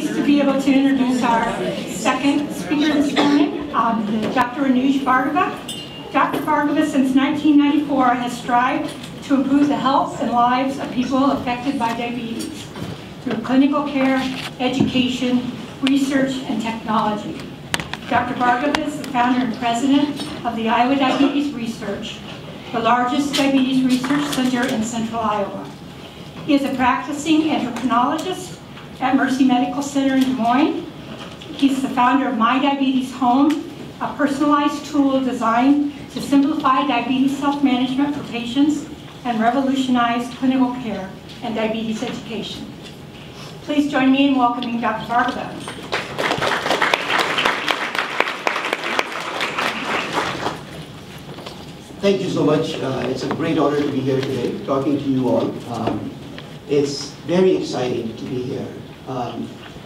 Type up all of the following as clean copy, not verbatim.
pleased to be able to introduce our second speaker this morning, Dr. Anuj Bhargava. Dr. Bhargava, since 1994, has strived to improve the health and lives of people affected by diabetes through clinical care, education, research, and technology. Dr. Bhargava is the founder and president of the Iowa Diabetes Research, the largest diabetes research center in central Iowa. He is a practicing endocrinologist at Mercy Medical Center in Des Moines. He's the founder of My Diabetes Home, a personalized tool designed to simplify diabetes self-management for patients and revolutionize clinical care and diabetes education. Please join me in welcoming Dr. Bhargava. Thank you so much. It's a great honor to be here today, talking to you all. It's very exciting to be here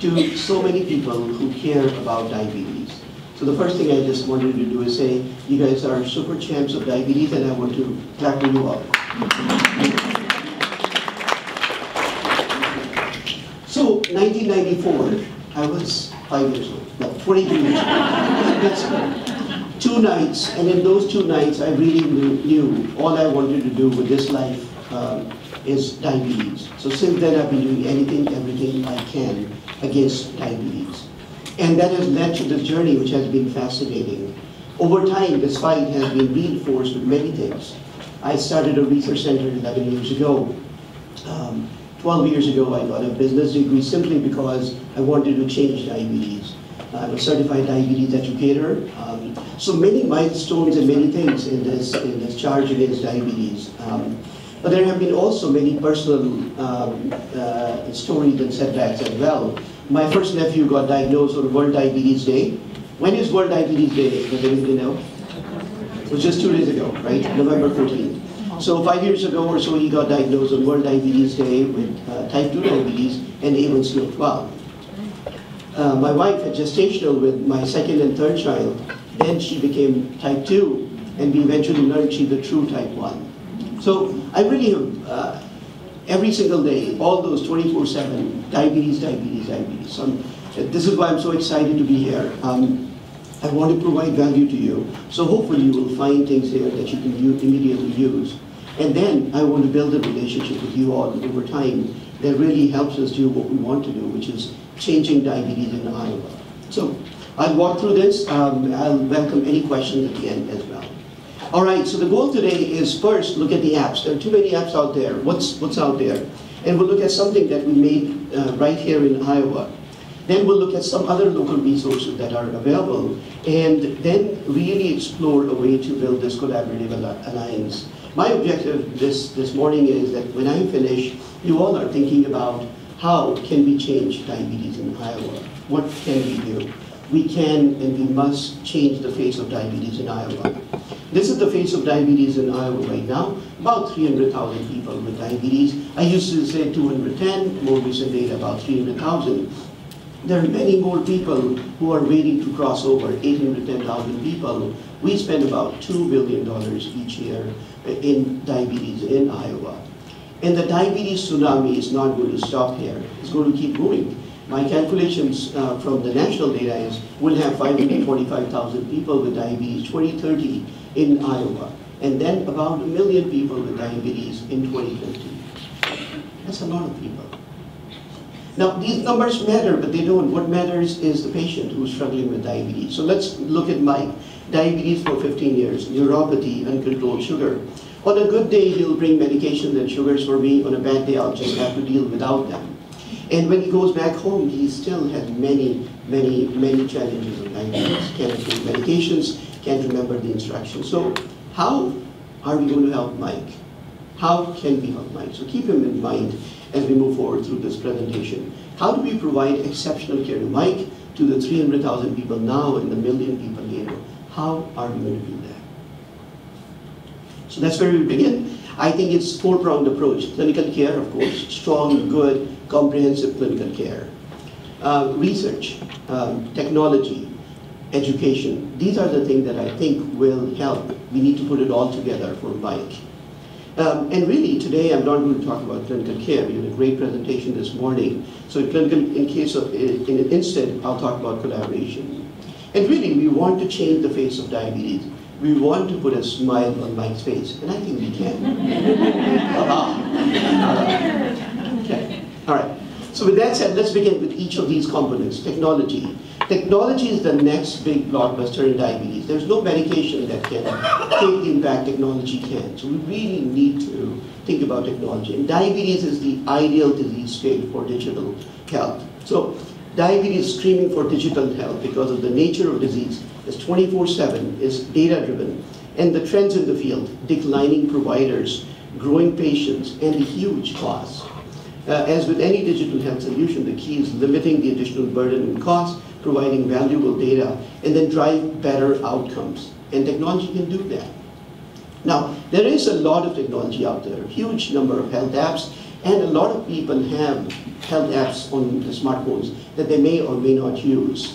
to so many people who care about diabetes. So the first thing I just wanted to do is say, you guys are super champs of diabetes, and I want to clap for you all. So 1994, I was 5 years old, no, 22 years old. That's cool. 2 nights, and in those 2 nights, I really knew all I wanted to do with this life is diabetes. So since then, I've been doing everything I can against diabetes. And that has led to this journey, which has been fascinating. Over time, this fight has been reinforced with many things. I started a research center 11 years ago. 12 years ago, I got a business degree simply because I wanted to change diabetes. I'm a certified diabetes educator. So many milestones and many things in this charge against diabetes. But there have been also many personal stories and setbacks as well. My first nephew got diagnosed on World Diabetes Day. When is World Diabetes Day? Does anybody know? It was just 2 days ago, right? November 14th. So 5 years ago or so, he got diagnosed on World Diabetes Day with type 2 diabetes and A1C of 12. My wife had gestational with my second and third child. Then she became type 2, and we eventually learned she's a true type 1. So I really have, every single day, all those 24/7, diabetes. This is why I'm so excited to be here. I want to provide value to you. So hopefully you will find things here that you can immediately use. And then I want to build a relationship with you all over time that really helps us do what we want to do, which is changing diabetes in Iowa. So I'll walk through this. I'll welcome any questions at the end as well. All right, so the goal today is first look at the apps. There are too many apps out there. What's out there? And we'll look at something that we made right here in Iowa. Then we'll look at some other local resources that are available, and then really explore a way to build this collaborative alliance. My objective this morning is that when I'm finished, you all are thinking about how can we change diabetes in Iowa? What can we do? We can and we must change the face of diabetes in Iowa. This is the face of diabetes in Iowa right now. About 300,000 people with diabetes. I used to say 210, more recent data about 300,000. There are many more people who are waiting to cross over, 810,000 people. We spend about $2 billion each year in diabetes in Iowa. And the diabetes tsunami is not going to stop here. It's going to keep going. My calculations from the national data is we'll have 525,000 people with diabetes 2030 in Iowa, and then about 1 million people with diabetes in 2050. That's a lot of people. Now, these numbers matter, but they don't. What matters is the patient who's struggling with diabetes. So let's look at Mike. Diabetes for 15 years, neuropathy, uncontrolled sugar. On a good day, he'll bring medications and sugars for me. On a bad day, I'll just have to deal without them. And when he goes back home, he still has many challenges of diabetes. Can't take medications, can't remember the instructions. So how are we going to help Mike? How can we help Mike? So keep him in mind as we move forward through this presentation. How do we provide exceptional care to Mike, to the 300,000 people now and the 1 million people later? How are we going to do that? So that's where we begin. I think it's a four-pronged approach. Clinical care, of course, strong, good, comprehensive clinical care. Research, technology, education. These are the things that I think will help. We need to put it all together for Mike. And really, today I'm not going to talk about clinical care. We had a great presentation this morning. So instead, I'll talk about collaboration. And really, we want to change the face of diabetes. We want to put a smile on Mike's face, and I think we can. Okay. All right. So with that said, let's begin with each of these components. Technology. Technology is the next big blockbuster in diabetes. There's no medication that can take the impact technology can. So we really need to think about technology. And diabetes is the ideal disease state for digital health. So diabetes is screaming for digital health because of the nature of disease. It's 24/7, it's data-driven. And the trends in the field, declining providers, growing patients, and the huge costs. As with any digital health solution, the key is limiting the additional burden and cost, providing valuable data, and then drive better outcomes. And technology can do that. Now, there is a lot of technology out there, a huge number of health apps, and a lot of people have health apps on the smartphones that they may or may not use.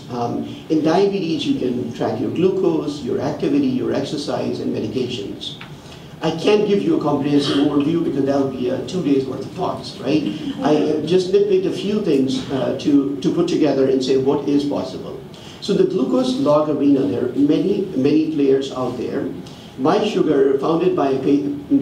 In diabetes, you can track your glucose, your activity, your exercise, and medications. I can't give you a comprehensive overview because that will be 2 days worth of talks, right? I just nitpicked a few things to put together and say what is possible. So the glucose log arena, there are many, many players out there. MySugr, founded by a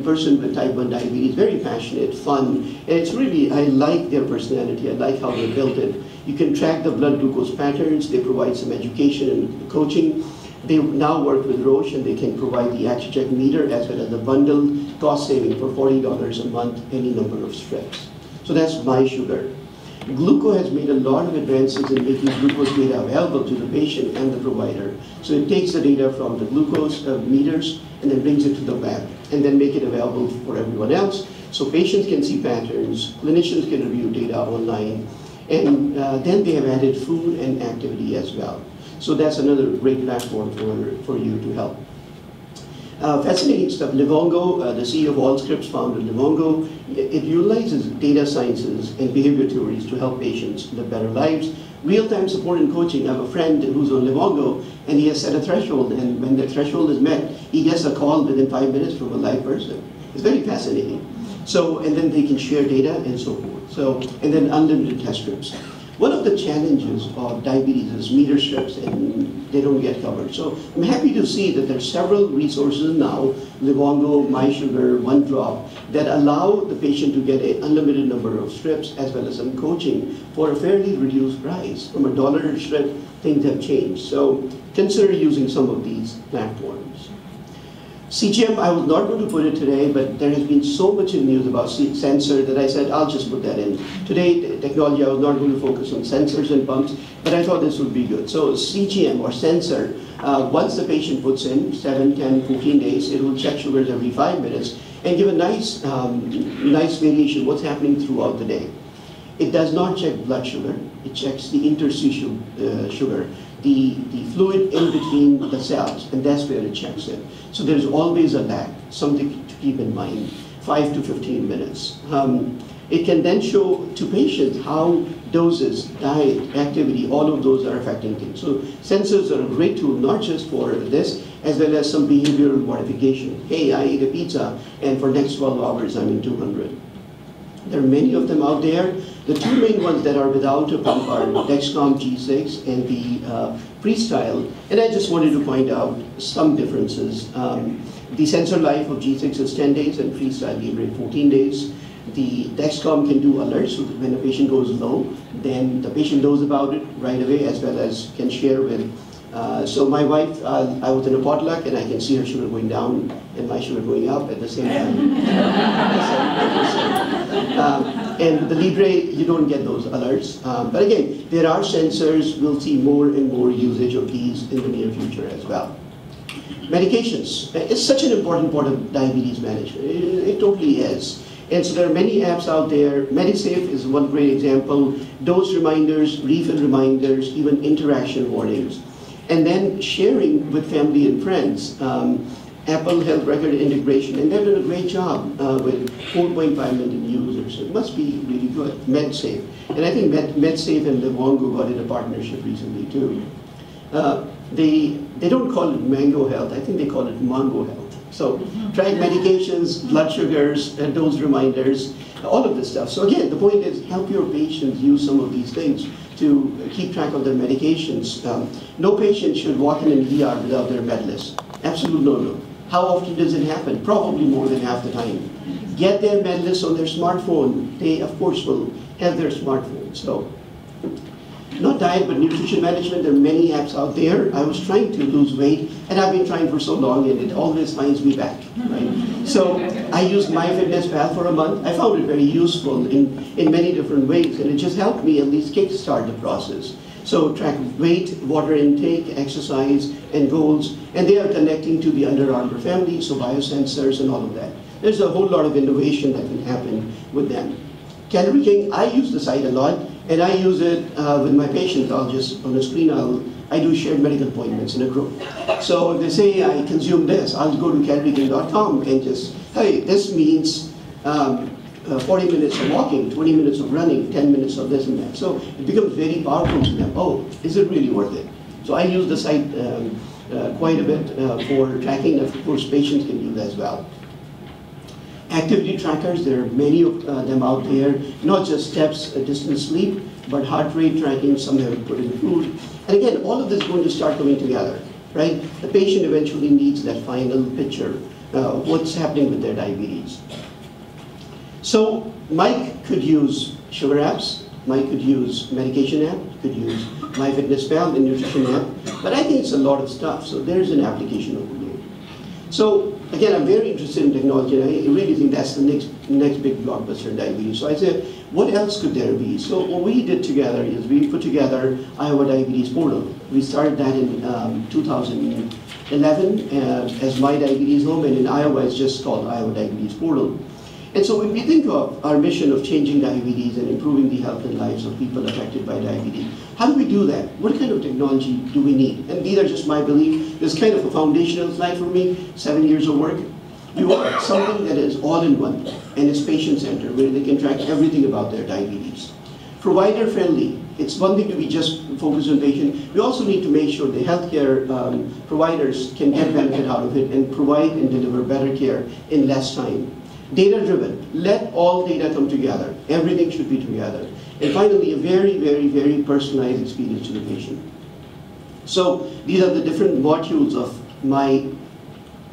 person with type 1 diabetes, very passionate, fun, and it's really, I like their personality, I like how they built it. You can track the blood glucose patterns, they provide some education and coaching. They now work with Roche, and they can provide the ActiCheck meter as well as the bundled cost saving for $40 a month, any number of strips. So that's MySugr. Glooko has made a lot of advances in making glucose data available to the patient and the provider. So it takes the data from the glucose meters and then brings it to the lab, and then make it available for everyone else. So patients can see patterns, clinicians can review data online, and then they have added food and activity as well. So that's another great platform for you to help. Fascinating stuff. Livongo, the CEO of Allscripts, founded Livongo. It utilizes data sciences and behavior theories to help patients live better lives. Real-time support and coaching. I have a friend who's on Livongo, and he has set a threshold, and when the threshold is met, he gets a call within 5 minutes from a live person. It's very fascinating. So, and then they can share data and so forth. So, and then unlimited test strips. One of the challenges of diabetes is meter strips, and they don't get covered. So I'm happy to see that there are several resources now, Livongo, MySugr, OneDrop, that allow the patient to get an unlimited number of strips as well as some coaching for a fairly reduced price. From $1 a strip, things have changed. So consider using some of these platforms. CGM, I was not going to put it today, but there has been so much in news about sensor that I said, I'll just put that in. Today, technology, I was not going to focus on sensors and pumps, but I thought this would be good. So CGM, or sensor, once the patient puts in 7, 10, 14 days, it will check sugars every 5 minutes and give a nice, nice variation of what's happening throughout the day. It does not check blood sugar. It checks the interstitial sugar. The fluid in between the cells, and that's where it checks it. So there's always a lag, something to keep in mind, 5 to 15 minutes. It can then show to patients how doses, diet, activity, all of those are affecting things. So sensors are a great tool, not just for this, as well as some behavioral modification. Hey, I ate a pizza, and for next 12 hours I'm in 200. There are many of them out there. The two main ones that are without a pump are Dexcom G6 and the Freestyle. And I just wanted to point out some differences. The sensor life of G6 is 10 days and Freestyle Libre 14 days. The Dexcom can do alerts, so that when a patient goes low, then the patient knows about it right away, as well as can share with. So my wife, I was in a potluck, and I can see her sugar going down and my sugar going up at the same time. And the Libre, you don't get those alerts. But again, there are sensors. We'll see more and more usage of these in the near future as well. Medications. It's such an important part of diabetes management. It totally is. And so there are many apps out there. MediSafe is one great example. Dose reminders, refill reminders, even interaction warnings. And then sharing with family and friends. Apple Health record integration, and they've done a great job with 4.5 million users. It must be really good. MedSafe, and I think MedSafe and Livongo got in a partnership recently too. They don't call it Mango Health. I think they call it Mango Health. So track medications, blood sugars, and dose reminders, all of this stuff. So again, the point is help your patients use some of these things to keep track of their medications. No patient should walk in an ER without their med list. Absolute no-no. How often does it happen? Probably more than half the time. Get their med list on their smartphone. They, of course, will have their smartphone. So, not diet, but nutrition management. There are many apps out there. I was trying to lose weight, and I've been trying for so long, and it always finds me back. Right? So I used MyFitnessPal for a month. I found it very useful in many different ways, and it just helped me at least kickstart the process. So track weight, water intake, exercise, and goals, and they are connecting to the Under Armour family, so biosensors and all of that. There's a whole lot of innovation that can happen with them. Calorie King, I use the site a lot, and I use it with my patients. I'll just, on the screen, I do shared medical appointments in a group. So if they say, I consume this, I'll go to calorieking.com and just, hey, this means 40 minutes of walking, 20 minutes of running, 10 minutes of this and that. So it becomes very powerful to them. Oh, is it really worth it? So I use the site quite a bit for tracking. Of course, patients can do that as well. Activity trackers, there are many of them out there, not just steps, distance, sleep, but heart rate tracking, some have put in food. And again, all of this is going to start coming together, right? The patient eventually needs that final picture of what's happening with their diabetes. So Mike could use sugar apps, Mike could use medication app, could use MyFitnessPal, the nutrition app, but I think it's a lot of stuff, so there's an application overload. So again, I'm very interested in technology, and I really think that's the next big blockbuster in diabetes. So I said, what else could there be? So what we did together is we put together Iowa Diabetes Portal. We started that in 2011 as My Diabetes Home, and in Iowa it's just called Iowa Diabetes Portal. And so when we think of our mission of changing diabetes and improving the health and lives of people affected by diabetes, how do we do that? What kind of technology do we need? And these are just my belief. This is kind of a foundational slide for me, 7 years of work. We want something that is all-in-one and is patient-centered, where they can track everything about their diabetes. Provider-friendly. It's one thing to be just focused on patients. We also need to make sure the healthcare providers can get benefit out of it and provide and deliver better care in less time. Data-driven. Let all data come together. Everything should be together. And finally, a very, very, very personalized experience to the patient. So these are the different modules of my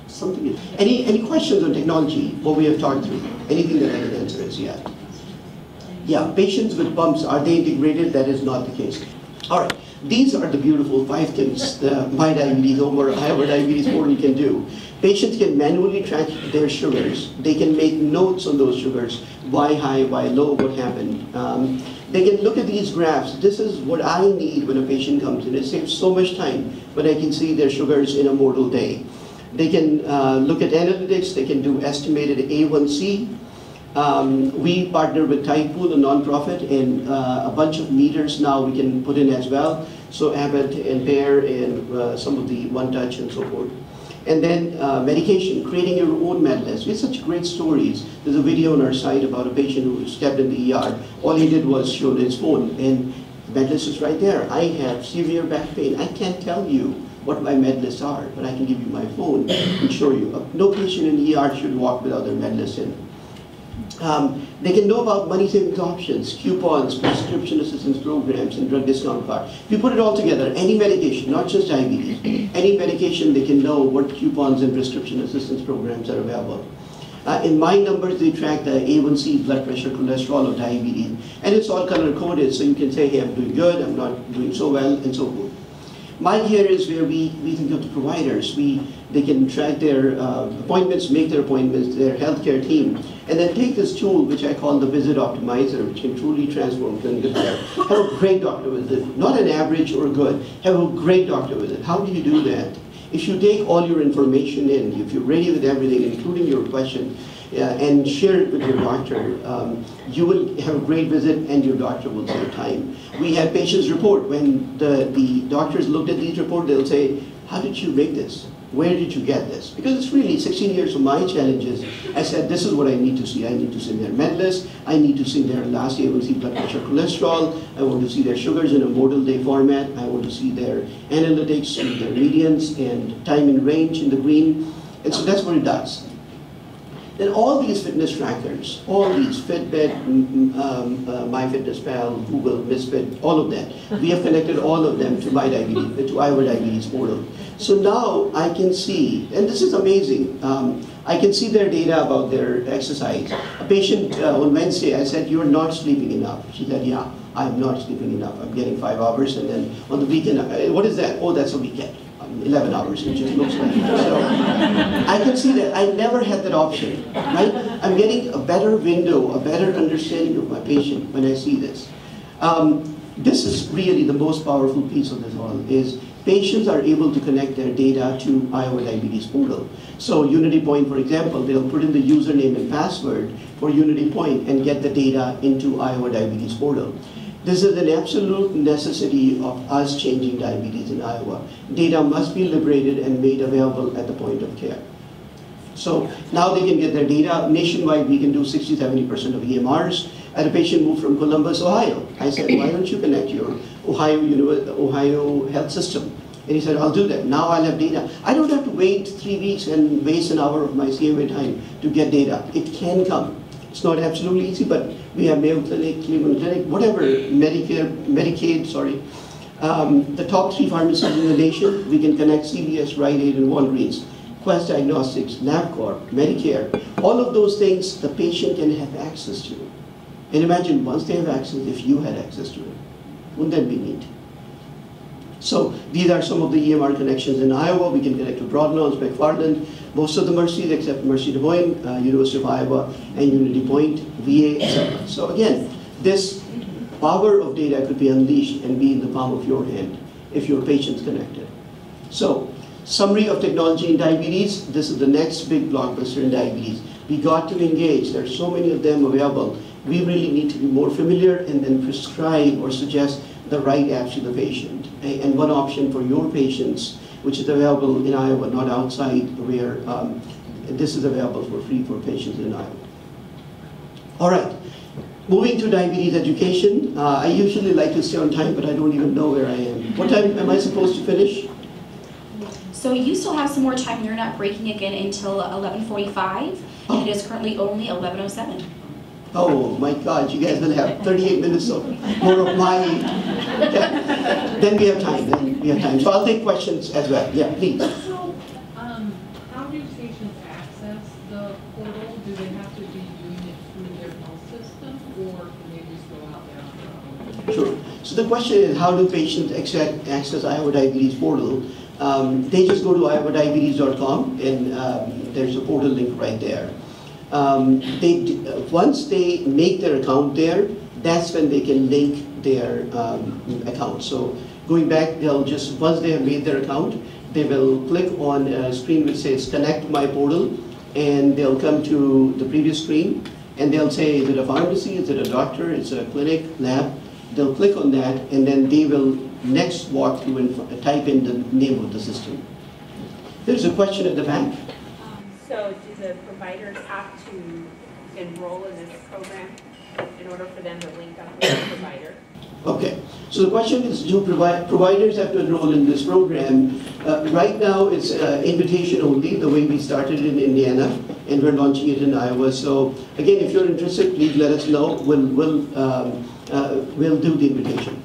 something. Any questions on technology, what we have talked through? Anything that I can answer is yeah. Yeah, patients with pumps, are they integrated? That is not the case. All right. These are the beautiful 5 things that My Diabetes Home or Iowa Diabetes Portal can do. Patients can manually track their sugars. They can make notes on those sugars, why high, why low, what happened. They can look at these graphs. This is what I need when a patient comes in. It saves so much time when I can see their sugars in a mortal day. They can look at analytics. They can do estimated A1C. We partner with Typool, a nonprofit, and a bunch of meters now we can put in as well. So Abbott and Bayer and some of the OneTouch and so forth. And then medication, creating your own med list. We have such great stories. There's a video on our site about a patient who stepped in the ER. All he did was show his phone, and the med list is right there. I have severe back pain. I can't tell you what my med lists are, but I can give you my phone and show you. No patient in the ER should walk without their med list in. They can know about money savings options, coupons, prescription assistance programs, and drug discount card. If you put it all together, any medication, not just diabetes, any medication, they can know what coupons and prescription assistance programs are available. In my numbers, they track the A1C, blood pressure, cholesterol, or diabetes. And it's all color coded, so you can say, hey, I'm doing good, I'm not doing so well, and so forth. My Care is where we think of the providers. They can track their appointments, make their appointments, their healthcare team, and then take this tool, which I call the visit optimizer, which can truly transform clinical care. Have a great doctor visit, not an average or good. Have a great doctor visit. How do you do that? If you take all your information in, if you're ready with everything, including your question, and share it with your doctor, you will have a great visit and your doctor will save time. We have patients report. When the doctors looked at these reports, they'll say, how did you make this? Where did you get this? Because it's really 16 years of my challenges. I said, this is what I need to see. I need to see their med list. I need to see their last A1C, blood pressure, cholesterol. I want to see their sugars in a modal day format. I want to see their analytics, their medians, and time in range in the green. And so that's what it does. Then all these fitness trackers, all these Fitbit, MyFitnessPal, Google, Misfit, all of that, we have connected all of them to Iowa Diabetes Portal. So now I can see, and this is amazing, I can see their data about their exercise. A patient on Wednesday, I said, you're not sleeping enough. She said, yeah, I'm not sleeping enough. I'm getting 5 hours, and then on the weekend, what is that? Oh, that's a weekend. 11 hours, it just looks like it. So I can see that I never had that option, right? I'm getting a better window, a better understanding of my patient when I see this. This is really the most powerful piece of this all, is patients are able to connect their data to Iowa Diabetes Portal. So Unity Point, for example, they'll put in the username and password for Unity Point and get the data into Iowa Diabetes Portal. This is an absolute necessity of us changing diabetes in Iowa. Data must be liberated and made available at the point of care. So now they can get their data. Nationwide, we can do 60, 70% of EMRs. I had a patient moved from Columbus, Ohio. I said, why don't you connect your Ohio health system? And he said, I'll do that. Now I'll have data. I don't have to wait 3 weeks and waste an hour of my CMA time to get data. It can come. It's not absolutely easy, but we have Mayo Clinic, Cleveland Clinic, whatever, Medicare, Medicaid, sorry. The top 3 pharmacies in the nation, we can connect CVS, Rite Aid, and Walgreens, Quest Diagnostics, LabCorp, Medicare. All of those things the patient can have access to. And imagine once they have access, if you had access to it, wouldn't that be neat? So these are some of the EMR connections in Iowa. We can connect to Broadlands, McFarland, most of the Mercies except Mercy Des Moines, University of Iowa, and Unity Point, VA, etc. So again, this power of data could be unleashed and be in the palm of your hand if your patient's connected. So summary of technology in diabetes. This is the next big blockbuster in diabetes. We got to engage. There are so many of them available. We really need to be more familiar and then prescribe or suggest the right apps to the patient. And one option for your patients, which is available in Iowa, not outside, where this is available for free for patients in Iowa. All right, moving to diabetes education. I usually like to stay on time, but I don't even know where I am. What time am I supposed to finish? So you still have some more time. You're not breaking again until 11:45, oh. And it is currently only 11:07. Oh my God, you guys will have 38 minutes or more of my, yeah. Then we have time, So I'll take questions as well, yeah, please. So, how do patients access the portal? Do they have to be doing it through their health system, or can they just go out there on their own? Sure, so the question is, how do patients access Iowa Diabetes Portal? They just go to iowadiabetes.com and there's a portal link right there. Once they make their account there, that's when they can link their account. So going back, they'll just, once they have made their account, they will click on a screen which says connect my portal, and they'll come to the previous screen, and they'll say, is it a pharmacy, is it a doctor, is it a clinic, lab? They'll click on that, and then they will next walk through and type in the name of the system. There's a question at the back. So do the providers have to enroll in this program in order for them to link up with the provider? Okay, so the question is, do providers have to enroll in this program? Right now it's invitation only, the way we started in Indiana, and we're launching it in Iowa. So again, if you're interested, please let us know. We'll do the invitation.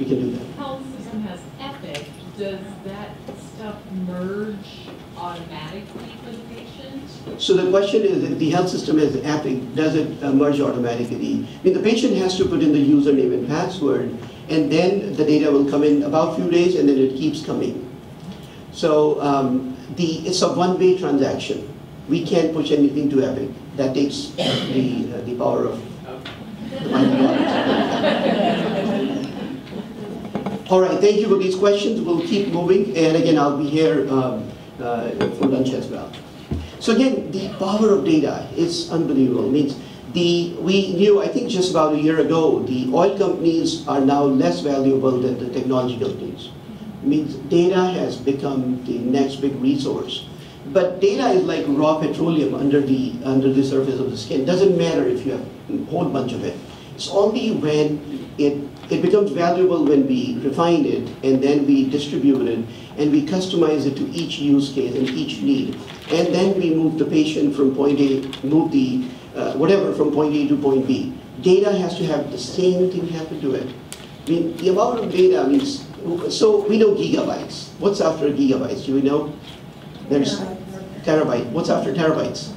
We can do that. Health system has Epic. Does that stuff merge automatically for the patient? So the question is, if the health system is Epic, does it merge automatically? I mean, the patient has to put in the username and password, and then the data will come in about a few days, and then it keeps coming. So it's a one-way transaction. We can't push anything to Epic. That takes the power of the mind. All right, thank you for these questions. We'll keep moving, and again, I'll be here for lunch as well. So again, the power of data is unbelievable. It means we knew, I think just about a year ago, the oil companies are now less valuable than the technology companies. It means data has become the next big resource. But data is like raw petroleum under the surface of the skin. Doesn't matter if you have a whole bunch of it. It's only when it It becomes valuable when we refine it, and then we distribute it, and we customize it to each use case and each need. And then we move the patient from point A, move the whatever from point A to point B. Data has to have the same thing happen to it. I mean, the amount of data means, so we know gigabytes. What's after gigabytes? Do we know? There's terabyte. What's after terabytes?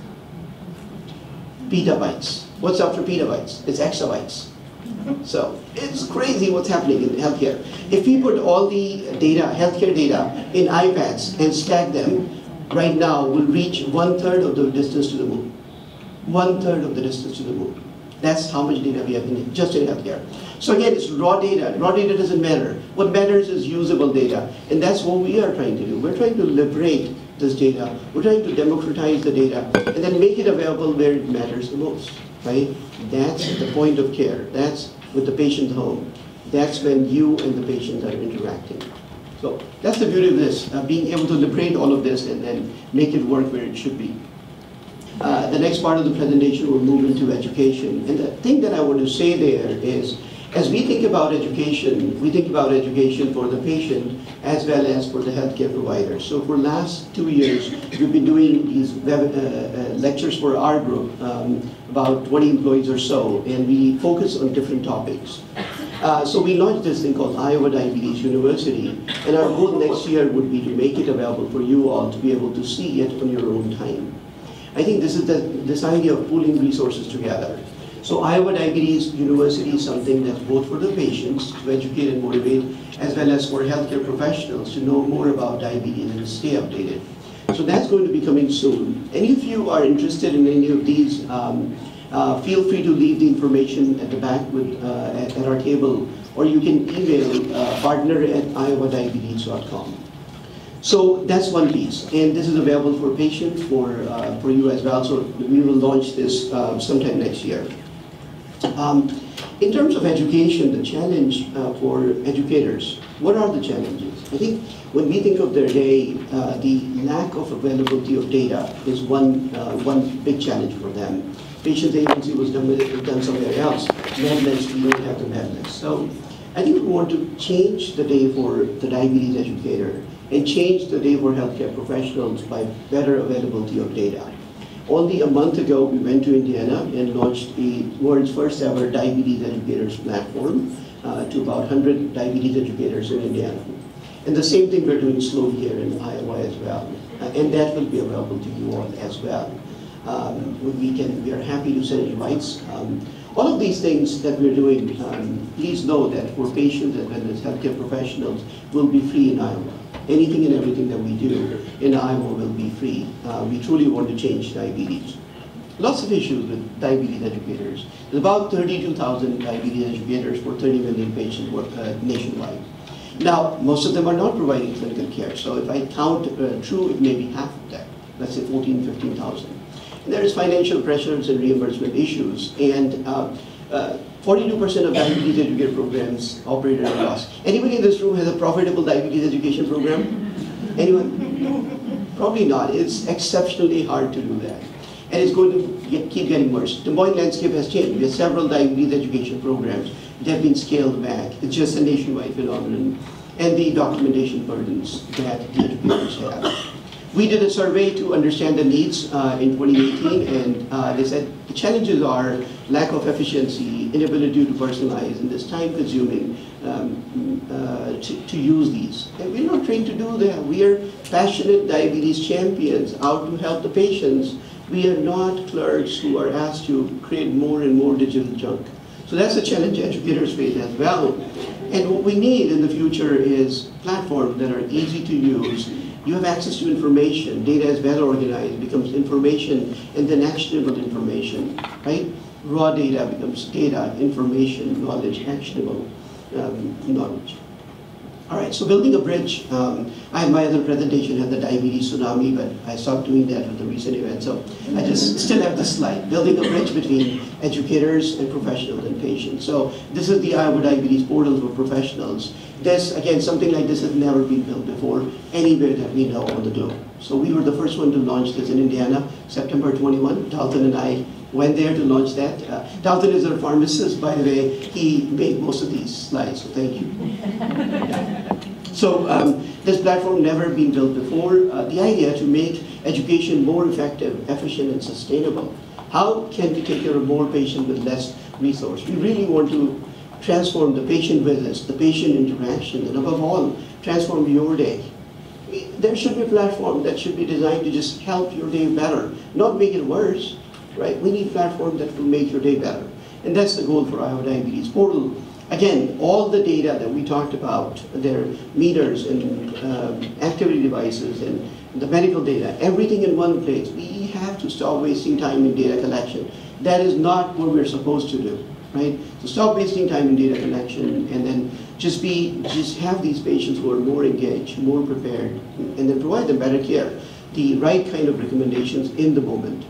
Petabytes. What's after petabytes? It's exabytes. So it's crazy what's happening in healthcare. If we put all the data, healthcare data, in iPads and stack them, right now we'll reach 1/3 of the distance to the moon. 1/3 of the distance to the moon. That's how much data we have just in healthcare. So again, it's raw data. Raw data doesn't matter. What matters is usable data. And that's what we are trying to do. We're trying to liberate this data. We're trying to democratize the data and then make it available where it matters the most, right? That's the point of care. That's with the patient home. That's when you and the patient are interacting. So that's the beauty of this, being able to liberate all of this and then make it work where it should be. The next part of the presentation will move into education. And the thing that I want to say there is, as we think about education, we think about education for the patient as well as for the healthcare provider. So for the last 2 years, we've been doing these lectures for our group, about 20 employees or so, and we focus on different topics. So we launched this thing called Iowa Diabetes University, and our goal next year would be to make it available for you all to be able to see it on your own time. I think this is this idea of pooling resources together. So Iowa Diabetes University is something that's both for the patients to educate and motivate, as well as for healthcare professionals to know more about diabetes and stay updated. So that's going to be coming soon. Any of you are interested in any of these, feel free to leave the information at the back with, at our table, or you can email partner@iowadiabetes.com. So that's one piece, and this is available for patients, for you as well, so we will launch this sometime next year. In terms of education, the challenge for educators, what are the challenges? I think when we think of their day, the lack of availability of data is one big challenge for them. Patients agency was done somewhere else. Medless, we don't have the medless. So I think we want to change the day for the diabetes educator and change the day for healthcare professionals by better availability of data. Only a month ago, we went to Indiana and launched the world's first ever diabetes educators platform to about 100 diabetes educators in Indiana. And the same thing we're doing slowly here in Iowa as well. And that will be available to you all as well. We are happy to send invites. All of these things that we're doing, please know that for patients and healthcare professionals will be free in Iowa. Anything and everything that we do in Iowa will be free. We truly want to change diabetes. Lots of issues with diabetes educators. There's about 32,000 diabetes educators for 30 million patients nationwide. Now, most of them are not providing clinical care. So if I count true, it may be half of that. Let's say 14,000, 15,000. There is financial pressures and reimbursement issues, and 42% of diabetes education programs operate at a loss. Anybody in this room has a profitable diabetes education program? Anyone? Probably not. It's exceptionally hard to do that. And it's going to keep getting worse. Des Moines landscape has changed. We have several diabetes education programs that have been scaled back. It's just a nationwide phenomenon. And the documentation burdens that the educators have. We did a survey to understand the needs in 2018, and they said the challenges are lack of efficiency, inability to personalize, and it's time-consuming to use these. And we're not trained to do that. We are passionate diabetes champions out to help the patients. We are not clerks who are asked to create more and more digital junk. So that's a challenge educators face as well. And what we need in the future is platforms that are easy to use. You have access to information, data is well organized, becomes information, and then actionable information, right? Raw data becomes data, information, knowledge, actionable knowledge. All right, so building a bridge. I had my other presentation had the diabetes tsunami, but I stopped doing that with the recent event, so I just still have this slide. Building a bridge between educators and professionals and patients. So this is the Iowa Diabetes Portal for professionals. This, again, something like this has never been built before anywhere that we know on the globe. So we were the first one to launch this in Indiana, September 21. Dalton and I went there to launch that. Dalton is our pharmacist, by the way. He made most of these slides, so thank you. So this platform never been built before. The idea to make education more effective, efficient, and sustainable. How can we take care of more patients with less resource? We really want to transform the patient visits, the patient interaction, and above all, transform your day. There should be a platform that should be designed to just help your day better, not make it worse, right? We need a platform that will make your day better. And that's the goal for Iowa Diabetes Portal. Again, all the data that we talked about, their meters and activity devices and the medical data, everything in one place. We have to stop wasting time in data collection. That is not what we're supposed to do, right? So stop wasting time in data collection and then just have these patients who are more engaged, more prepared, and then provide them better care, the right kind of recommendations in the moment.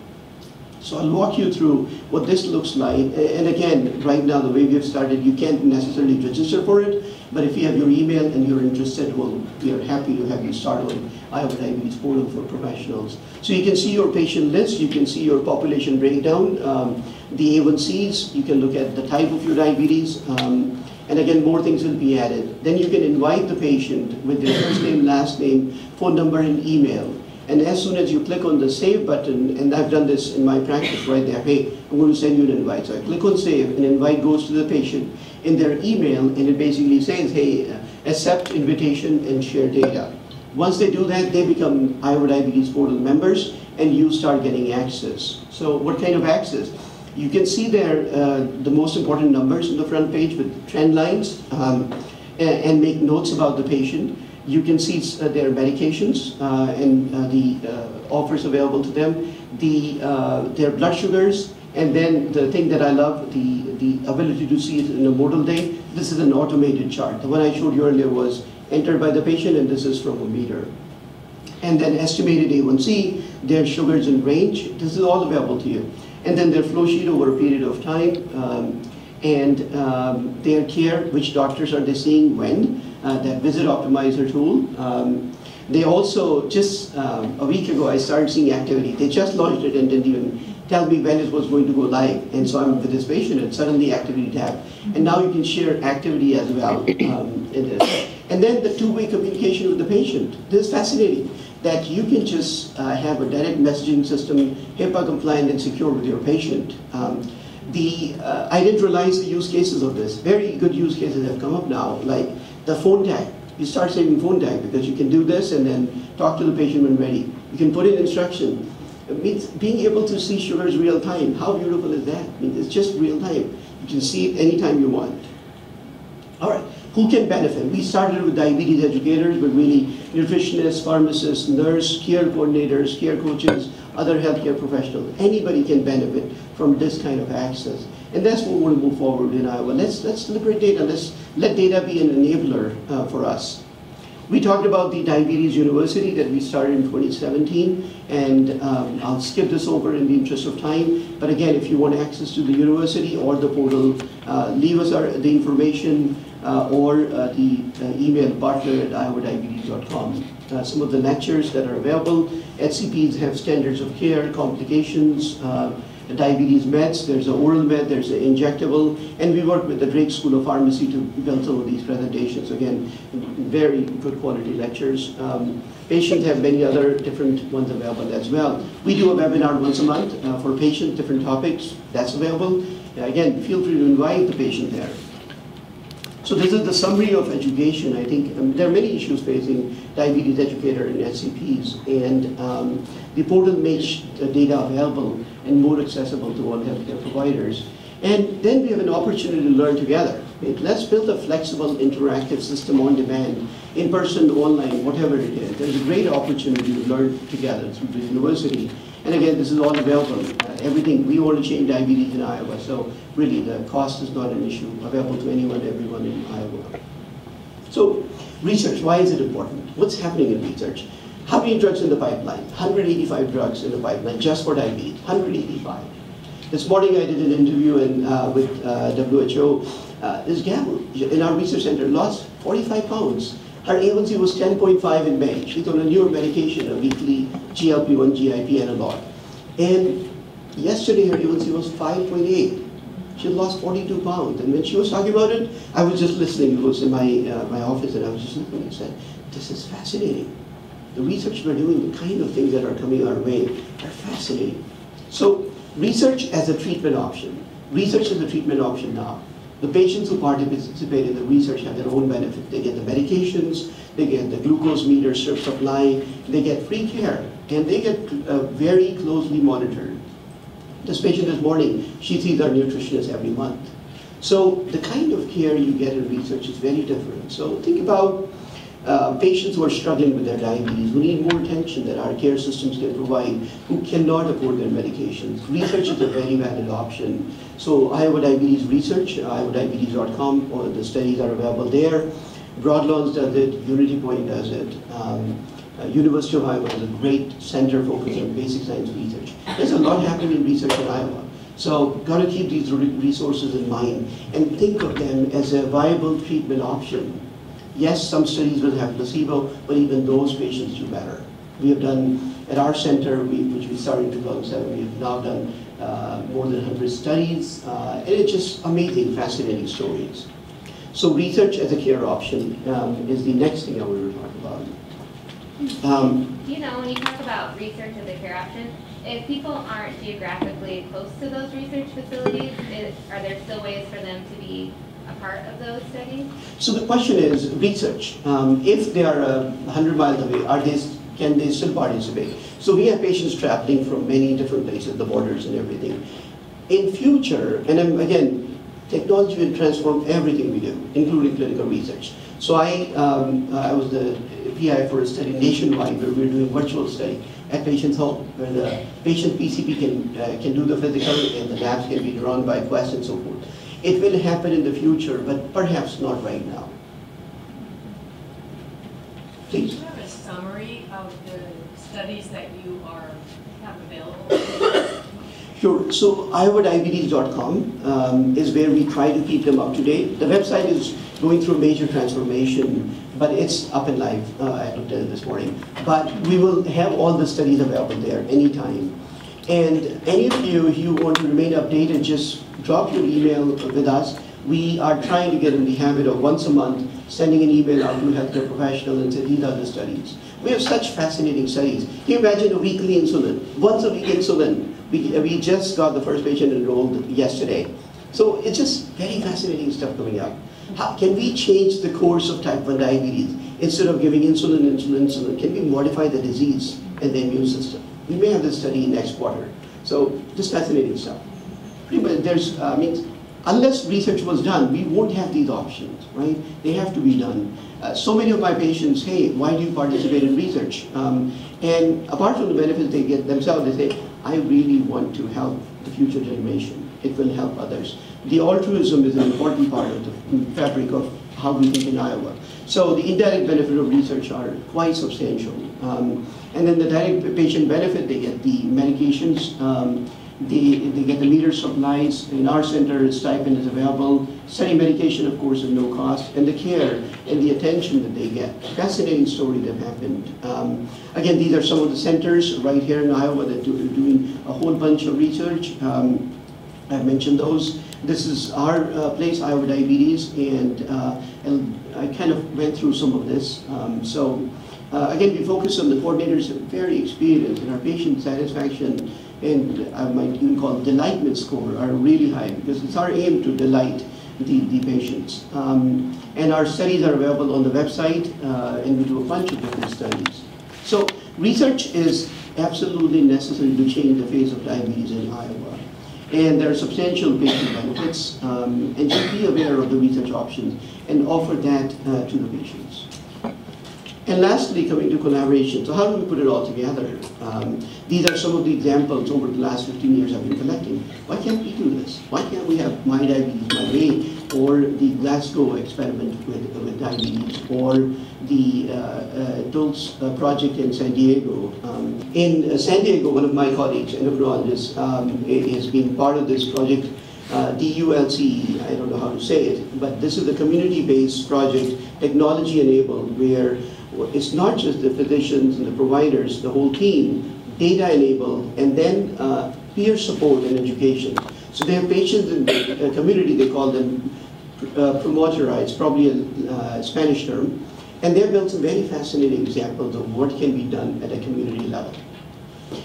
So I'll walk you through what this looks like. And again, right now, the way we have started, you can't necessarily register for it, but if you have your email and you're interested, well, we are happy to have you start on Iowa Diabetes Portal for Professionals. So you can see your patient list, you can see your population breakdown, the A1Cs, you can look at the type of your diabetes, and again, more things will be added. Then you can invite the patient with their first name, last name, phone number, and email. And as soon as you click on the save button, and I've done this in my practice right there, hey, I'm going to send you an invite. So I click on save, and invite goes to the patient in their email, and it basically says, hey, accept invitation and share data. Once they do that, they become Iowa Diabetes Portal members, and you start getting access. So what kind of access? You can see there the most important numbers on the front page with trend lines, and make notes about the patient. You can see their medications and the offers available to them, their blood sugars, and then the thing that I love, the ability to see it in a modal day. This is an automated chart. The one I showed you earlier was entered by the patient, and this is from a meter. And then estimated A1C, their sugars in range. This is all available to you. And then their flow sheet over a period of time, and their care, which doctors are they seeing when, that visit optimizer tool. They also, just a week ago, I started seeing activity. They just launched it and didn't even tell me when it was going to go live. And so I'm with this patient, and suddenly activity tab. And now you can share activity as well. And then the two-way communication with the patient. This is fascinating, that you can just have a direct messaging system, HIPAA compliant and secure with your patient. I didn't realize the use cases of this. Very good use cases have come up now, like the phone tag. You start saving phone tag because you can do this and then talk to the patient when ready. You can put in instruction. It means being able to see sugars real time. How beautiful is that? I mean, it's just real time. You can see it anytime you want. All right, who can benefit? We started with diabetes educators, but really nutritionists, pharmacists, nurse, care coordinators, care coaches, other healthcare professionals. Anybody can benefit from this kind of access. And that's what we want to move forward in Iowa. Let's liberate data. Let's let data be an enabler for us. We talked about the Diabetes University that we started in 2017, and I'll skip this over in the interest of time. But again, if you want access to the university or the portal, leave us the information or the email partner@iowadiabetes.com. Some of the lectures that are available, HCPs have standards of care, complications, diabetes meds, there's an oral med, there's an injectable, and we work with the Drake School of Pharmacy to build some of these presentations. Again, very good quality lectures. Patients have many other different ones available as well. We do a webinar once a month for patients, different topics, that's available. Again, feel free to invite the patient there. So this is the summary of education. I think there are many issues facing diabetes educator and SCPs, and the portal makes the data available and more accessible to all healthcare providers. And then we have an opportunity to learn together. Let's build a flexible, interactive system on demand, in person, online, whatever it is. There's a great opportunity to learn together through the university. And again, this is all available. Everything, we want to change diabetes in Iowa, so really the cost is not an issue, available to anyone, everyone in Iowa. So research, why is it important? What's happening in research? How many drugs in the pipeline? 185 drugs in the pipeline just for diabetes, 185. This morning I did an interview with WHO. This gal in our research center lost 45 pounds. Her A1C was 10.5 in May. She's on a newer medication, a weekly GLP-1 GIP analog. And Yesterday her A1C was 5.8. She lost 42 pounds. And when she was talking about it, I was just listening. It was in my office, and I was just looking and said, this is fascinating. The research we're doing, the kind of things that are coming our way are fascinating. So research as a treatment option. Research is a treatment option now. The patients who participate in the research have their own benefit. They get the medications, they get the glucose meter supply, they get free care, and they get very closely monitored. This patient this morning, she sees our nutritionist every month. So the kind of care you get in research is very different. So think about patients who are struggling with their diabetes, who need more attention that our care systems can provide, who cannot afford their medications. Research is a very valid option. So Iowa Diabetes Research, iowadiabetes.com, all the studies are available there. Broadlands does it, Unity Point does it. University of Iowa is a great center focused on basic science research. There's a lot happening in research in Iowa. So got to keep these resources in mind and think of them as a viable treatment option. Yes, some studies will have placebo, but even those patients do better. We have done, at our center, which we started in 2007, we have now done more than 100 studies, and it's just amazing, fascinating stories. So research as a care option is the next thing I want to talk about. You know, when you talk about research as a care option, if people aren't geographically close to those research facilities, are there still ways for them to be a part of those studies? So the question is research. If they are 100 miles away, can they still participate? So we have patients traveling from many different places, the borders and everything. In future, and again, technology will transform everything we do, including clinical research. So I was the PI for a study nationwide where we were doing virtual study at patient's home, where the patient PCP can do the physical and the labs can be run by Quest and so forth. It will happen in the future, but perhaps not right now. Please. Do you have a summary of the studies that you have available? Sure. So iowadiabetes.com is where we try to keep them up to date. The website is going through major transformation, but it's up and live, I looked at it this morning. But we will have all the studies available there anytime. And any of you who want to remain updated, just drop your email with us. We are trying to get in the habit of once a month sending an email out to healthcare professionals and say, these are the studies. We have such fascinating studies. Can you imagine a weekly insulin? Once a week insulin. We just got the first patient enrolled yesterday. So it's just very fascinating stuff coming up. How can we change the course of type 1 diabetes? Instead of giving insulin, can we modify the disease and the immune system? We may have this study next quarter. So just fascinating stuff. Pretty much there's, I mean, unless research was done, we won't have these options, right? They have to be done. So many of my patients, hey, why do you participate in research? And apart from the benefits they get themselves, they say, I really want to help the future generation. It will help others. The altruism is an important part of the fabric of how we think in Iowa. So the indirect benefit of research are quite substantial. And then the direct patient benefit, they get the medications, they get the meter supplies. In our center, stipend is available. Study medication, of course, at no cost. And the care and the attention that they get. Fascinating story that happened. Again, these are some of the centers right here in Iowa that are doing a whole bunch of research. I've mentioned those. This is our place, Iowa Diabetes, and I kind of went through some of this. Again, we focus on the coordinators are very experienced, and our patient satisfaction and I might even call delightment score are really high because it's our aim to delight the patients. And our studies are available on the website, and we do a bunch of different studies. So research is absolutely necessary to change the face of diabetes in Iowa. And there are substantial patient benefits, and just be aware of the research options and offer that to the patients. And lastly, coming to collaboration. So how do we put it all together? These are some of the examples over the last 15 years I've been collecting. Why can't we do this? Why can't we have My Diabetes My Way, or the Glasgow experiment with diabetes, or the Dulce project in San Diego. In San Diego, one of my colleagues, endocrinologist, has been part of this project, DULCE, I don't know how to say it, but this is a community-based project, technology-enabled, where it's not just the physicians and the providers, the whole team, data-enabled, and then peer support and education. So they have patients in the community, they call them promotorites, probably a Spanish term, and they have built some very fascinating examples of what can be done at a community level.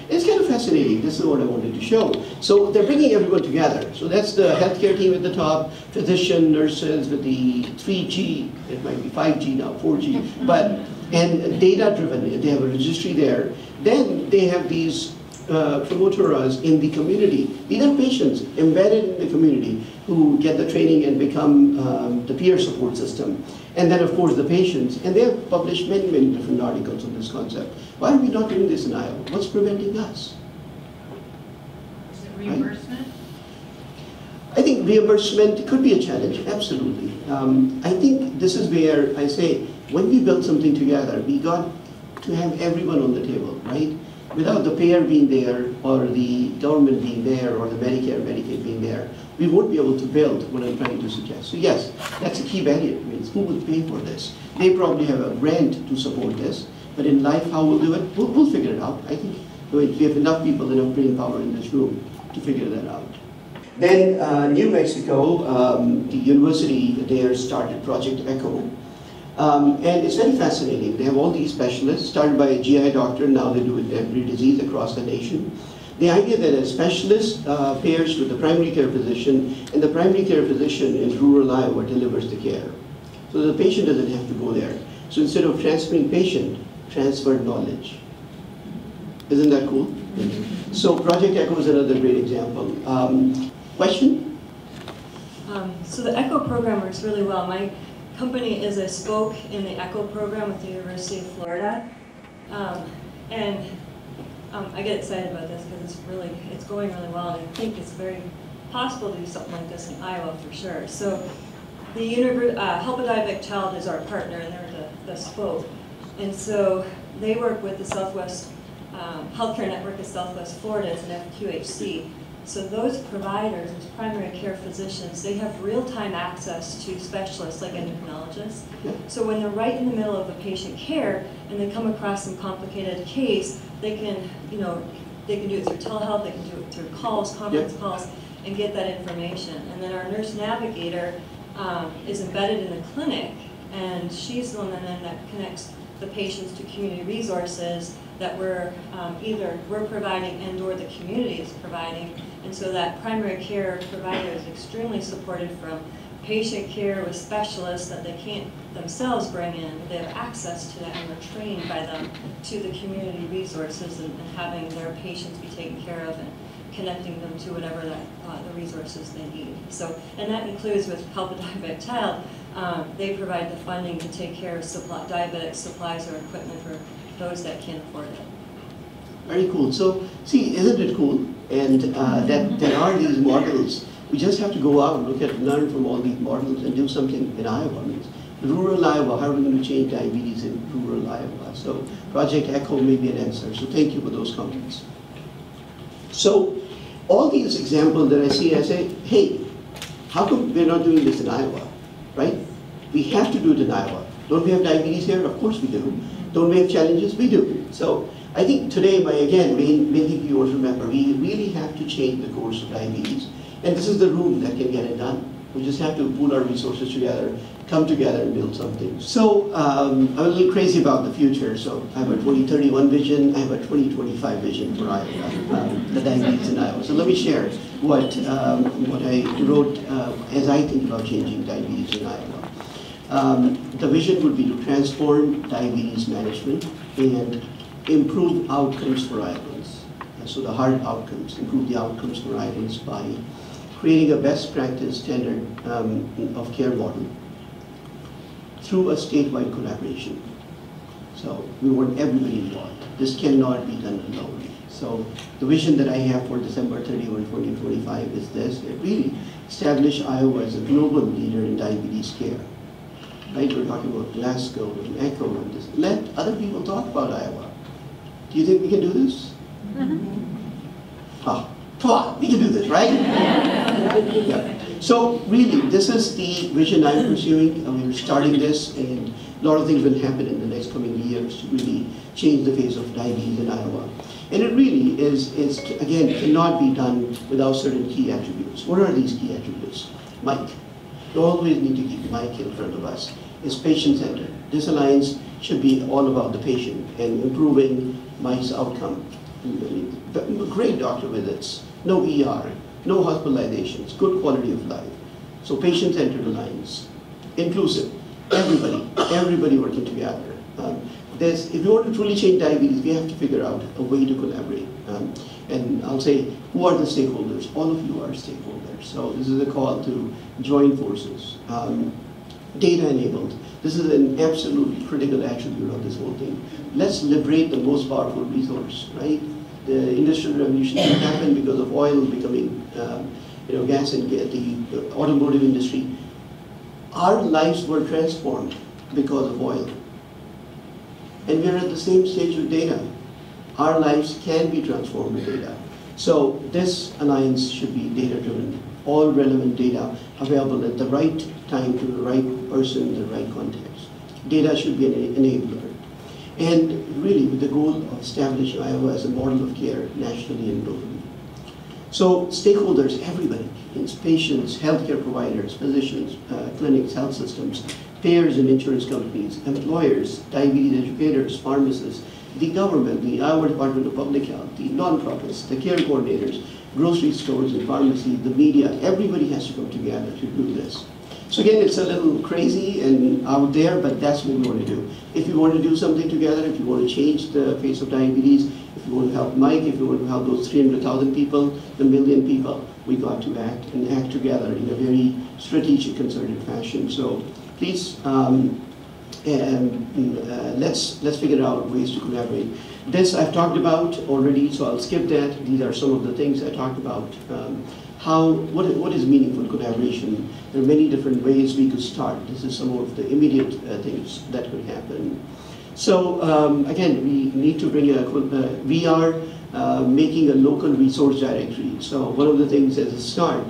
It's kind of fascinating. This is what I wanted to show. So they're bringing everyone together. So that's the healthcare team at the top, physician, nurses with the 3G, it might be 5G now, 4G, but, and data-driven. They have a registry there. Then they have these promotoras in the community. These are patients embedded in the community who get the training and become the peer support system. And then, of course, the patients. And they have published many, many different articles on this concept. Why are we not doing this in Iowa? What's preventing us? Is it reimbursement? Right? I think reimbursement could be a challenge, absolutely. I think this is where I say, when we built something together, we got to have everyone on the table, right? Without the payer being there, or the government being there, or the Medicare, Medicaid being there, we won't be able to build what I'm trying to suggest. So yes, that's a key barrier. It means who will pay for this? They probably have a grant to support this, but in life, how we'll do it, we'll figure it out. I think we have enough people, enough brain power in this room to figure that out. Then New Mexico, the university there started Project ECHO. And it's very fascinating. They have all these specialists, started by a GI doctor, now they do it every disease across the nation. The idea that a specialist pairs with the primary care physician, and the primary care physician in rural Iowa delivers the care. So the patient doesn't have to go there. So instead of transferring patient, transfer knowledge. Isn't that cool? Mm-hmm. So Project ECHO is another great example. Question? So the ECHO program works really well. My company is a spoke in the ECHO program with the University of Florida. I get excited about this because it's going really well, and I think it's very possible to do something like this in Iowa for sure. So the Help a Diabetic Child is our partner, and they're the spoke. And so they work with the Southwest Healthcare Network of Southwest Florida as an FQHC. So those providers, those primary care physicians, they have real-time access to specialists like endocrinologists. So when they're right in the middle of the patient care and they come across some complicated case, they can, they can do it through telehealth, they can do it through calls, conference calls, and get that information. And then our nurse navigator is embedded in the clinic, and she's the one that connects the patients to community resources that we're providing and/or the community is providing. And so that primary care provider is extremely supported from patient care with specialists that they can't themselves bring in. They have access to that, and they're trained by them to the community resources and having their patients be taken care of and connecting them to whatever the resources they need. So, and that includes with Help a Diabetic Child, they provide the funding to take care of diabetic supplies or equipment for those that can't afford it. Very cool. So, see, isn't it cool? And that there are these models. We just have to go out and learn from all these models and do something in Iowa. I mean, rural Iowa, how are we going to change diabetes in rural Iowa? So Project ECHO may be an answer. So thank you for those comments. So all these examples that I see, I say, hey, how come we're not doing this in Iowa, right? We have to do it in Iowa. Don't we have diabetes here? Of course we do. Don't we have challenges? We do. So I think today, many viewers remember, we really have to change the course of diabetes. And this is the room that can get it done. We just have to pull our resources together, come together and build something. So I'm a little crazy about the future. So I have a 2031 vision. I have a 2025 vision for Iowa, the diabetes in Iowa. So let me share what I wrote as I think about changing diabetes in Iowa. The vision would be to transform diabetes management and improve outcomes for Iowans. So the hard outcomes, improve the outcomes for Iowans by creating a best practice standard of care model through a statewide collaboration. So we want everybody involved. This cannot be done alone. So the vision that I have for December 31, 2025 is this. It really establish Iowa as a global leader in diabetes care. Right, we're talking about Glasgow and ECHO and this. Let other people talk about Iowa. Do you think we can do this? We can do this, right? So really, this is the vision I'm pursuing. We're starting this, and A lot of things will happen in the next coming years to really change the face of diabetes in Iowa. And it really is again, cannot be done without certain key attributes. What are these key attributes? Mike. You always need to keep Mike in front of us. It's patient-centered. This alliance should be all about the patient and improving Mike's outcome. Great doctor visits, no ER, no hospitalizations, good quality of life. So patient-centered alliance, inclusive, everybody working together. If we want to truly change diabetes, we have to figure out a way to collaborate. And I'll say, who are the stakeholders? All of you are stakeholders. So this is a call to join forces. Data enabled. This is an absolutely critical attribute of this whole thing. Let's liberate the most powerful resource, right? The Industrial Revolution happened because of oil becoming, gas and the automotive industry. Our lives were transformed because of oil. And we're at the same stage with data. Our lives can be transformed with data. So this alliance should be data-driven. All relevant data available at the right time to the right person in the right context. Data should be an enabler. And really with the goal of establishing Iowa as a model of care nationally and globally. So stakeholders, everybody, patients, healthcare providers, physicians, clinics, health systems, payers and insurance companies, employers, diabetes educators, pharmacists, the government, the Iowa Department of Public Health, the nonprofits, the care coordinators, grocery stores and pharmacies, the media, everybody has to come together to do this. So again, it's a little crazy and out there, but that's what we want to do. If you want to do something together, if you want to change the face of diabetes, if you want to help Mike, if you want to help those 300,000 people, the million people, we got to act and act together in a very strategic, concerted fashion. So please, let's figure out ways to collaborate. This I've talked about already, so I'll skip that. These are some of the things I talked about. What is meaningful collaboration? There are many different ways we could start. This is some of the immediate things that could happen. So again, we need to bring we are making a local resource directory. So one of the things as a start,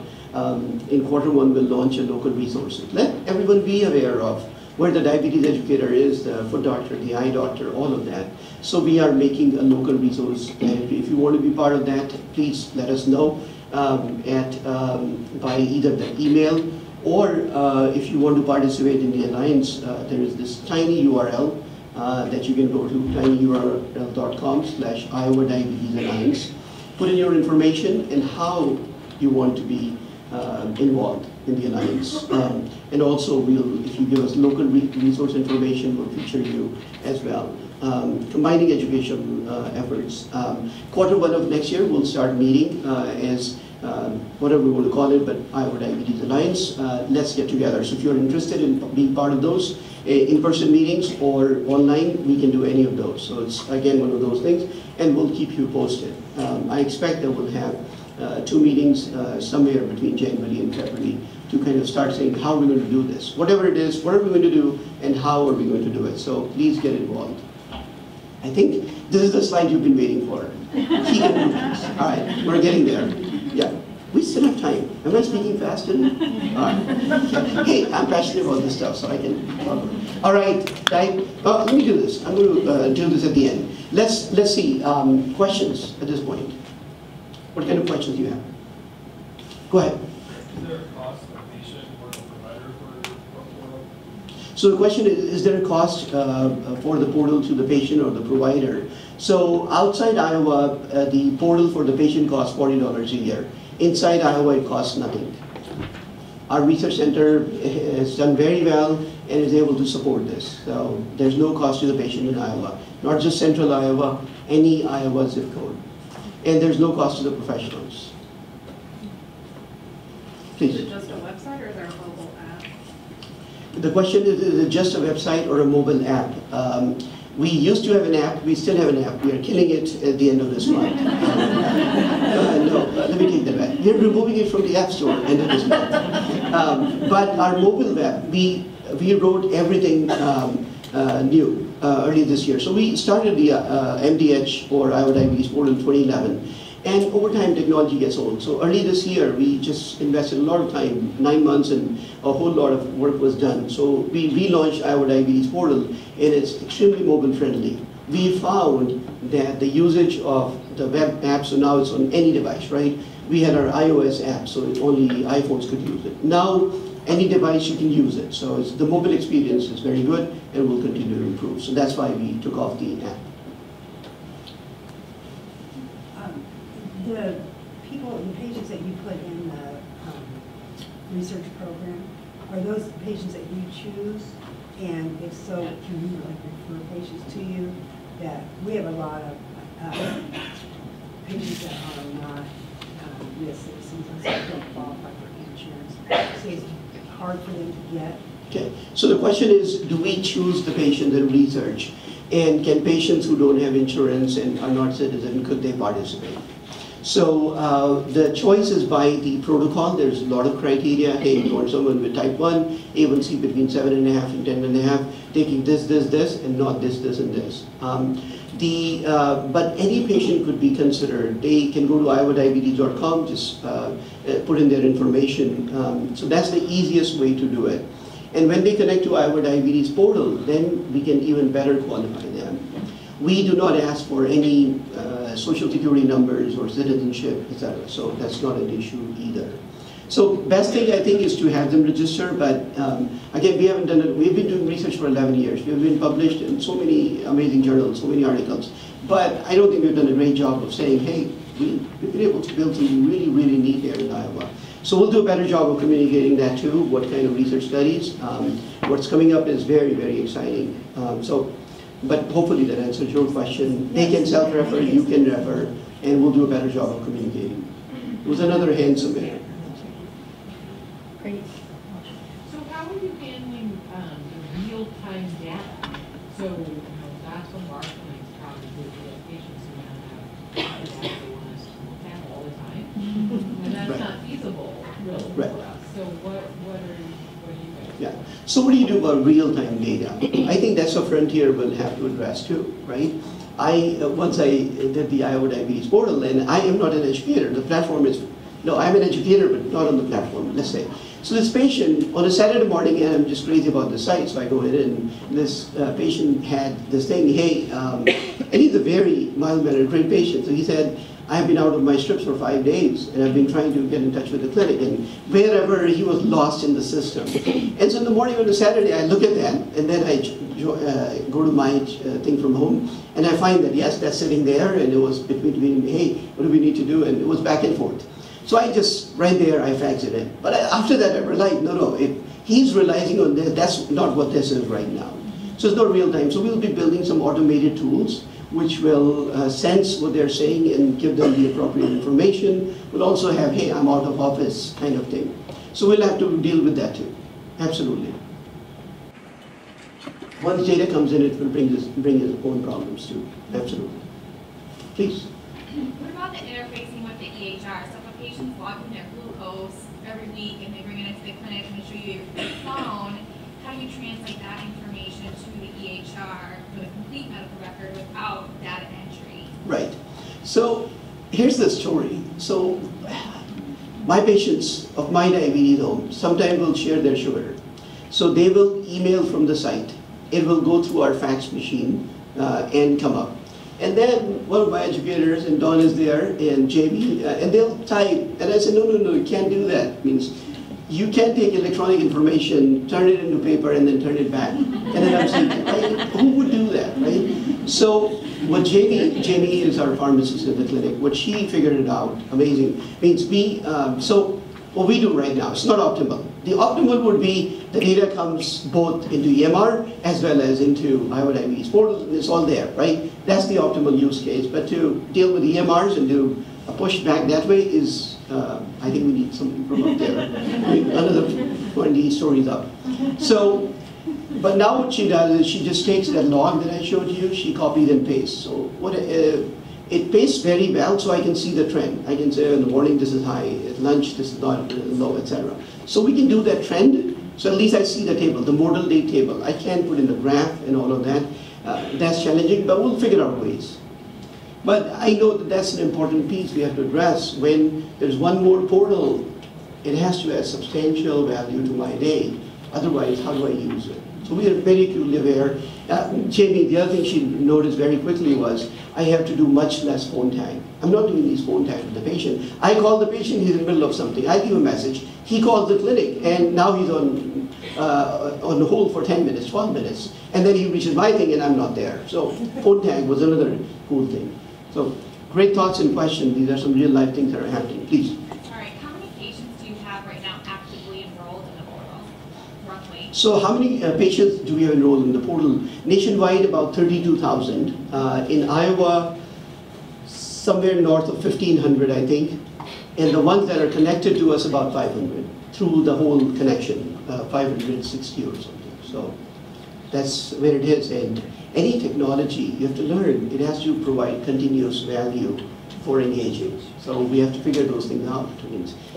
in Q1 we'll launch a local resource. Let everyone be aware of where the diabetes educator is, the foot doctor, the eye doctor, all of that. So we are making a local resource. And if you want to be part of that, please let us know by either the email or if you want to participate in the alliance, there is this tiny URL that you can go to, tinyurl.com/Iowa Diabetes Alliance. Put in your information and how you want to be involved in the alliance, and also we'll, if you give us local resource information, we'll feature you as well. Combining educational efforts. Q1 of next year, we'll start meeting as whatever we want to call it, but Iowa Diabetes Alliance. Let's get together. So if you're interested in being part of those in-person meetings or online, we can do any of those. So it's again one of those things, and we'll keep you posted. I expect that we'll have 2 meetings somewhere between January and February to kind of start saying how we're going to do this. Whatever it is, what are we going to do and how are we going to do it? So please get involved. I think this is the slide you've been waiting for. All right, we're getting there. Yeah, we still have time. Am I speaking fast enough? All right. Hey, I'm passionate about this stuff, so I can. All right, let me do this. I'm going to do this at the end. Let's see questions at this point. What kind of questions do you have? Go ahead. Is there a cost to the patient or the provider for portal? So the question is there a cost for the portal to the patient or the provider? So outside Iowa, the portal for the patient costs $40 a year. Inside Iowa, it costs nothing. Our research center has done very well and is able to support this. So there's no cost to the patient in Iowa. Not just central Iowa, any Iowa zip code. And there's no cost to the professionals. Please. Is it just a website or is there a mobile app? The question is it just a website or a mobile app? We used to have an app. We still have an app. We are killing it at the end of this month. No, let me take that back. We're removing it from the App Store end of this month. But our mobile app, we wrote everything new. Early this year. So we started the MDH or Iowa Diabetes Portal in 2011. And over time, technology gets old. So early this year, we just invested a lot of time, 9 months, and a whole lot of work was done. So we relaunched Iowa Diabetes Portal, and it's extremely mobile-friendly. We found that the usage of the web app, so now it's on any device, right? We had our iOS app, so only iPhones could use it. Now, any device, you can use it. So it's, the mobile experience is very good, and will continue to improve. So that's why we took off the app. The people, the patients that you put in the research program, are those patients that you choose? And if so, can you refer patients to you? That we have a lot of patients that are not U.S. citizens, and don't qualify for insurance, so it's hard for them to get. Okay. So the question is, do we choose the patient in research, and can patients who don't have insurance and are not citizens, could they participate? So the choice is by the protocol. There's a lot of criteria. Hey, you want someone with type 1, A1C between 7.5 and 10.5, taking this, this, this, and not this, this, and this. But any patient could be considered. They can go to iowadiabetes.com, just put in their information. So that's the easiest way to do it. And when they connect to Iowa Diabetes Portal, then we can even better qualify them. We do not ask for any social security numbers or citizenship, etc. So that's not an issue either. So best thing, I think, is to have them register. But again, we haven't done it. We've been doing research for 11 years. We've been published in so many amazing journals, so many articles. But I don't think we've done a great job of saying, hey, we've been able to build something really, really neat here in Iowa. So we'll do a better job of communicating that too, what kind of research studies. What's coming up is very, very exciting. But hopefully that answers your question. They can self-refer, you can refer, and we'll do a better job of communicating. It was another handsome man. Great. So how are you handling the real-time data? So that's what Mark thinks probably with the patients who have data they want us to look at all the time. And that's not feasible, really, for us. So what are you guys doing? So what do you do about real-time data? I think that's a frontier we'll have to address too, right? Once I did the Iowa Diabetes Portal, and I am not an educator. The platform is, no, I'm an educator, but not on the platform, let's say. So this patient, on a Saturday morning, and I'm just crazy about the site, so I go in, and this patient had this thing, hey, and he's a very mild-mannered, great patient. So he said, I've been out of my strips for 5 days, and I've been trying to get in touch with the clinic, and wherever he was lost in the system. And so in the morning on a Saturday, I look at that, and then I go to my thing from home, and I find that, yes, that's sitting there, and it was between, hey, what do we need to do, and it was back and forth. So I just, right there, I faxed it in. But after that, I realized, no, if he's relying on this, that's not what this is right now. So it's not real time. So we'll be building some automated tools which will sense what they're saying and give them the appropriate information. We'll also have, hey, I'm out of office kind of thing. So we'll have to deal with that too, absolutely. Once data comes in, it will bring its own problems too, absolutely. Please. What about the interfacing with the EHR? So if a patient's logging their glucose every week and they bring it into the clinic and they show you your phone, how do you translate that information to the EHR for the complete medical record without data entry? Right. So here's the story. So my patients of My Diabetes Home sometimes will share their sugar. So they will email from the site. It will go through our fax machine and come up. And then one of my educators, and Don is there, and JB, and they'll type. And I said, no, you can't do that. It means you can take electronic information, turn it into paper, and then turn it back. And then I'm saying, right? Who would do that, right? So what Jamie is our pharmacist at the clinic, what she figured it out, amazing, means we, so what we do right now, it's not optimal. The optimal would be the data comes both into EMR as well as into Iowa Diabetes Portal, it's all there, right? That's the optimal use case, but to deal with EMRs and do a push back that way is, I think we need something from up there. Another 20 stories up. So, but now what she does is she just takes that log that I showed you, she copies and pastes. So what, it pastes very well, so I can see the trend. I can say in the morning this is high, at lunch this is not low, etc. So we can do that trend, so at least I see the table, the modal day table. I can put in the graph and all of that. That's challenging, but we'll figure out ways. But I know that that's an important piece we have to address. When there's one more portal, it has to add substantial value to my day. Otherwise, how do I use it? So we are very truly aware. Jamie, the other thing she noticed very quickly was, I have to do much less phone time. I'm not doing these phone time with the patient. I call the patient, he's in the middle of something. I give a message, he calls the clinic, and now he's on hold for 10 minutes, 12 minutes. And then he reaches my thing and I'm not there. So phone tag was another cool thing. So great thoughts and questions. These are some real life things that are happening. Please. So how many patients do we have enrolled in the portal? Nationwide, about 32,000. In Iowa, somewhere north of 1,500, I think. And the ones that are connected to us, about 500, through the whole connection, 560 or something. So that's where it is. And any technology you have to learn, it has to provide continuous value for engaging. So we have to figure those things out.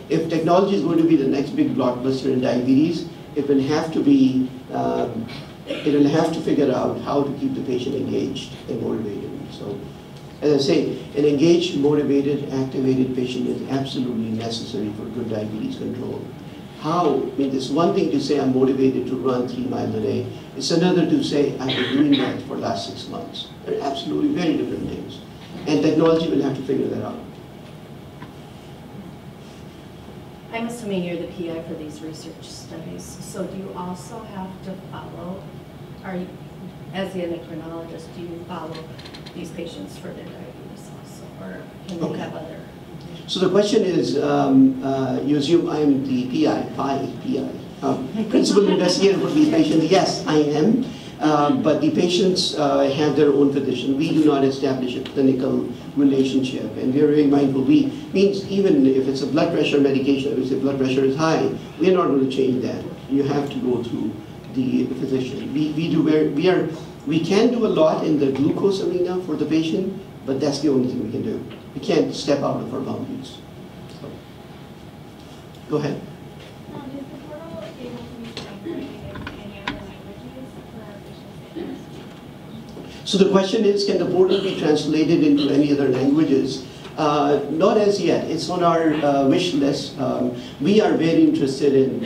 If technology is going to be the next big blockbuster in diabetes, it will have to be, it'll have to figure out how to keep the patient engaged and motivated. So, as I say, an engaged, motivated, activated patient is absolutely necessary for good diabetes control. How? I mean, it's one thing to say I'm motivated to run 3 miles a day. It's another to say I've been doing that for the last 6 months. They're absolutely very different things. And technology will have to figure that out. I'm assuming you're the PI for these research studies, so do you also have to follow, as the endocrinologist, do you follow these patients for their diabetes also, or can you have other? So the question is, you assume I'm the PI, principal investigator for these patients. Yes, I am, but the patients have their own physician. We do not establish a clinical relationship, and we are very mindful. We means even if it's a blood pressure medication, if the blood pressure is high, we are not going to change that. You have to go through the physician. We can do a lot in the glucose arena for the patient, but that's the only thing we can do. We can't step out of our boundaries. So, go ahead. Is the portal able to be translated into any other languages for our patients? So the question is, can the portal be translated into any other languages? Not as yet. It's on our wish list. We are very interested in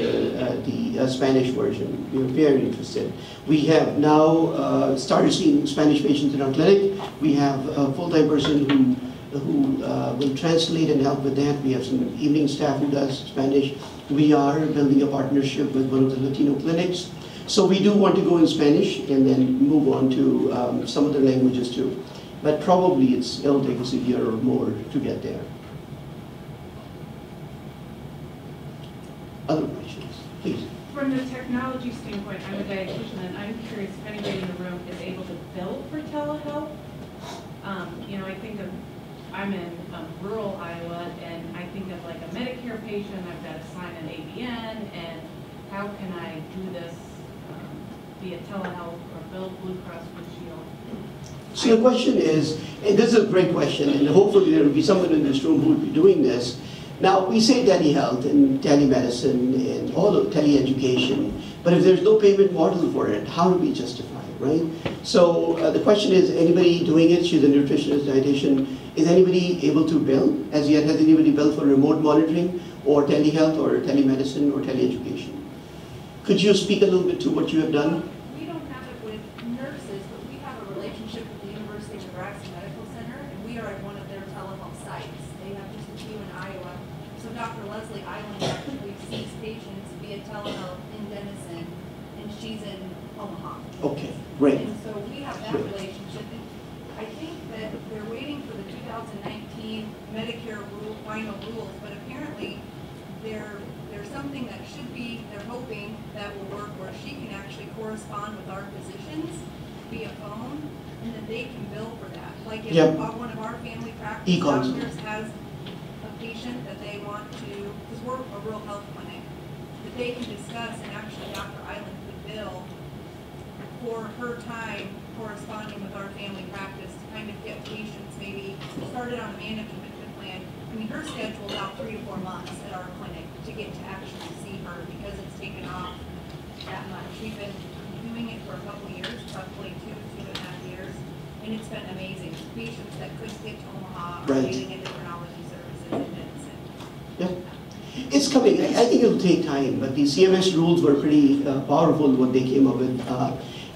the Spanish version. We are very interested. We have now started seeing Spanish patients in our clinic. We have a full-time person who will translate and help with that. We have some evening staff who does Spanish. We are building a partnership with one of the Latino clinics. So we do want to go in Spanish and then move on to some other languages too. But probably it'll take us a year or more to get there. Other questions, please. From the technology standpoint, I'm a dietitian, and I'm curious if anybody in the room is able to bill for telehealth. You know, I think of, I'm in rural Iowa, and I think of like a Medicare patient, I've got to sign an ABN, and how can I do this? Via telehealth or bill Blue Cross Blue Shield? So the question is, and this is a great question, and hopefully there will be someone in this room who will be doing this. Now, we say telehealth and telemedicine and all of teleeducation, but if there's no payment model for it, how do we justify it, right? So the question is, anybody doing it? She's a nutritionist, dietitian. Is anybody able to bill? As yet, has anybody billed for remote monitoring or telehealth or telemedicine or teleeducation? Could you speak a little bit to what you have done? We don't have it with nurses, but we have a relationship with the University of Iowa Medical Center, and we are at one of their telehealth sites. They have just a few in Iowa. So Dr. Leslie Island actually sees patients via telehealth in Denison, and she's in Omaha. Okay, great. And so we have that relationship. And I think that they're waiting for the 2019 Medicare rule, final rules, but apparently there's something that should be, they're hoping that will work where she can actually correspond with our physicians via phone, and then they can bill for that. Like if one of our family practice doctors has a patient that they want to, because we're a rural health clinic, that they can discuss, and actually Dr. Island could bill for her time corresponding with our family practice to kind of get patients maybe started on a management plan. I mean, her schedule is about 3 to 4 months at our clinic to get to actually see her because it's taken off that much. We've been doing it for a couple of years, roughly 2.5 years, and it's been amazing. Patients that couldn't get to Omaha are getting into endocrinology services and medicine. Yeah. It's coming. I think it'll take time, but the CMS rules were pretty powerful what they came up with.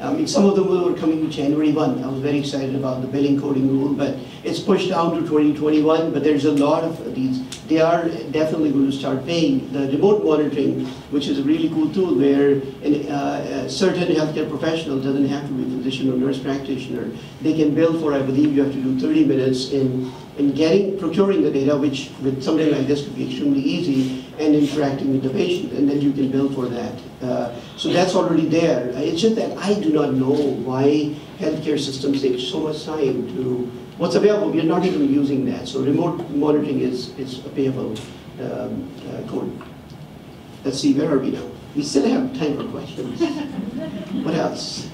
I mean, some of them were coming January 1. I was very excited about the billing coding rule, but it's pushed down to 2021. But there's a lot of these. They are definitely going to start paying the remote monitoring, which is a really cool tool where a certain healthcare professional doesn't have to be a physician or nurse practitioner. They can bill for, I believe, you have to do 30 minutes in procuring the data, which with something like this could be extremely easy, and interacting with the patient, and then you can bill for that. So that's already there. It's just that I do not know why healthcare systems take so much time to what's available. We are not even using that. So remote monitoring is a payable code. Let's see, where are we now? We still have time for questions. What else?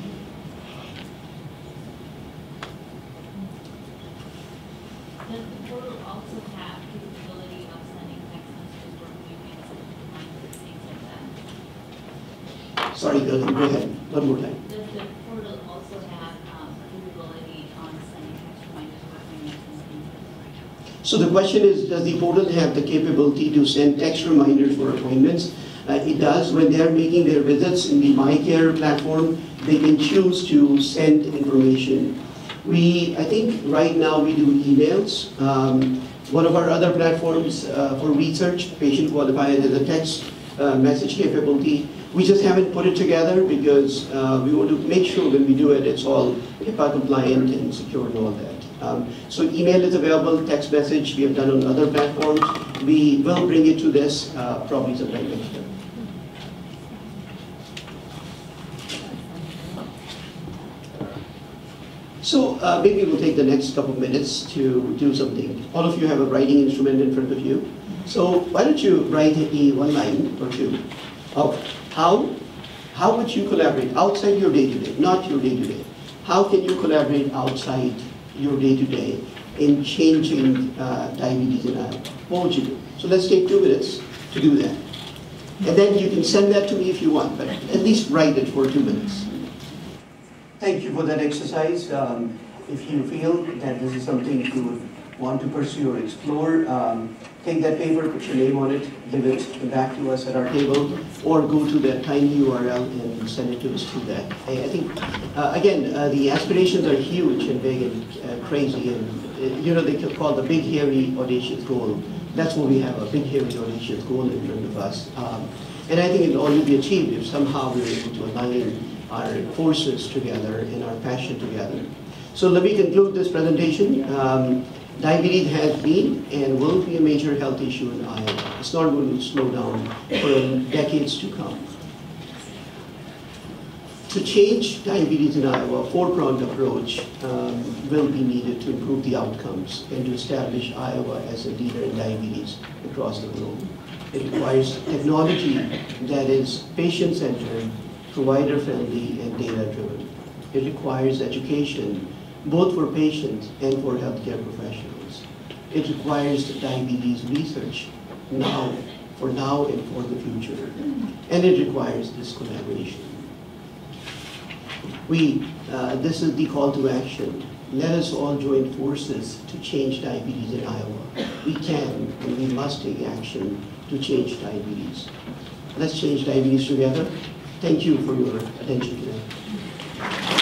Sorry, go ahead. One more time. Does the portal also have capability on sending text reminders or appointments? So the question is, does the portal have the capability to send text reminders for appointments? It does. When they are making their visits in the MyCare platform, they can choose to send information. I think right now we do emails. One of our other platforms for research, patient qualified as a text message capability. We just haven't put it together because we want to make sure when we do it, it's all HIPAA compliant and secure and all that. So email is available, text message we have done on other platforms. We will bring it to this probably sometime next year. So maybe we'll take the next couple of minutes to do something. All of you have a writing instrument in front of you. So why don't you write a one line or two? Oh. How would you collaborate outside your day-to-day, not your day-to-day? How can you collaborate outside your day-to-day in changing diabetes in Iowa? What would you do? So let's take 2 minutes to do that. And then you can send that to me if you want, but at least write it for 2 minutes. Thank you for that exercise. If you feel that this is something you would want to pursue or explore, take that paper, put your name on it, give it back to us at our table, or go to that tiny URL and send it to us through that. I think, again, the aspirations are huge and big and crazy, and you know, they call the big, hairy, audacious goal. That's what we have, a big, hairy, audacious goal in front of us. And I think it'll only be achieved if somehow we're able to align our forces together and our passion together. So let me conclude this presentation. Diabetes has been and will be a major health issue in Iowa. It's not going to slow down for decades to come. To change diabetes in Iowa, a four-pronged approach will be needed to improve the outcomes and to establish Iowa as a leader in diabetes across the globe. It requires technology that is patient-centered, provider-friendly, and data-driven. It requires education, both for patients and for healthcare professionals. It requires diabetes research now, for now and for the future. And it requires this collaboration. This is the call to action. Let us all join forces to change diabetes in Iowa. We can and we must take action to change diabetes. Let's change diabetes together. Thank you for your attention today.